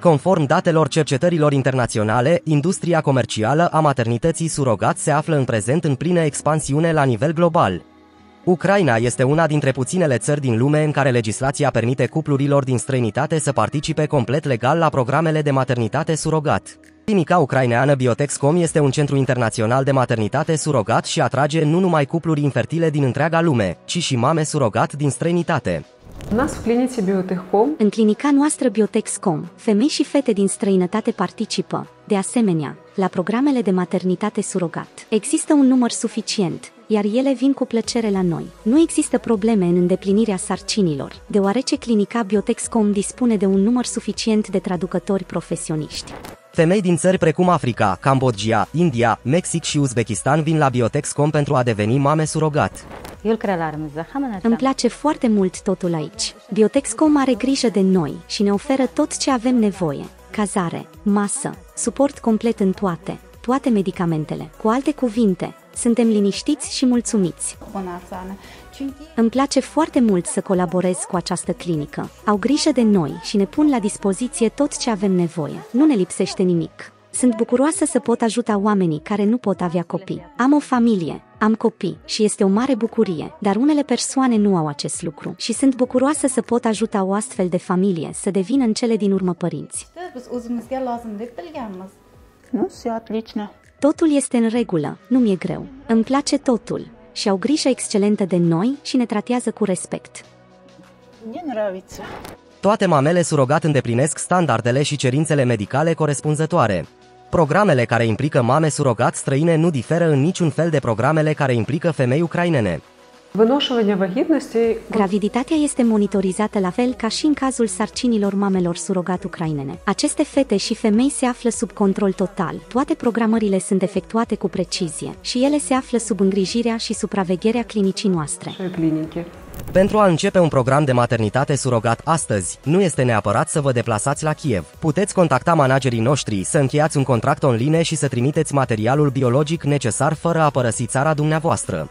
Conform datelor cercetărilor internaționale, industria comercială a maternității surogat se află în prezent în plină expansiune la nivel global. Ucraina este una dintre puținele țări din lume în care legislația permite cuplurilor din străinitate să participe complet legal la programele de maternitate surogat. Clinica ucraineană Biotexcom este un centru internațional de maternitate surogat și atrage nu numai cupluri infertile din întreaga lume, ci și mame surogat din străinitate. În clinica noastră Biotexcom, femei și fete din străinătate participă, de asemenea, la programele de maternitate surogat. Există un număr suficient, iar ele vin cu plăcere la noi. Nu există probleme în îndeplinirea sarcinilor, deoarece clinica Biotexcom dispune de un număr suficient de traducători profesioniști. Femei din țări precum Africa, Cambodgia, India, Mexic și Uzbekistan vin la Biotexcom pentru a deveni mame surogat. Îmi place foarte mult totul aici. Biotexcom are grijă de noi și ne oferă tot ce avem nevoie. Cazare, masă, suport complet în toate medicamentele. Cu alte cuvinte, suntem liniștiți și mulțumiți. Îmi place foarte mult să colaborez cu această clinică. Au grijă de noi și ne pun la dispoziție tot ce avem nevoie. Nu ne lipsește nimic. Sunt bucuroasă să pot ajuta oamenii care nu pot avea copii. Am o familie, am copii și este o mare bucurie, dar unele persoane nu au acest lucru și sunt bucuroasă să pot ajuta o astfel de familie să devină în cele din urmă părinți. Totul este în regulă, nu mi-e greu. Îmi place totul și au grijă excelentă de noi și ne tratează cu respect. Toate mamele surogat îndeplinesc standardele și cerințele medicale corespunzătoare. Programele care implică mame surogat străine nu diferă în niciun fel de programele care implică femei ucrainene. Graviditatea este monitorizată la fel ca și în cazul sarcinilor mamelor surogat ucrainene. Aceste fete și femei se află sub control total. Toate programările sunt efectuate cu precizie și ele se află sub îngrijirea și supravegherea clinicii noastre. Pentru a începe un program de maternitate surogat astăzi, nu este neapărat să vă deplasați la Kiev. Puteți contacta managerii noștri, să încheiați un contract online și să trimiteți materialul biologic necesar fără a părăsi țara dumneavoastră.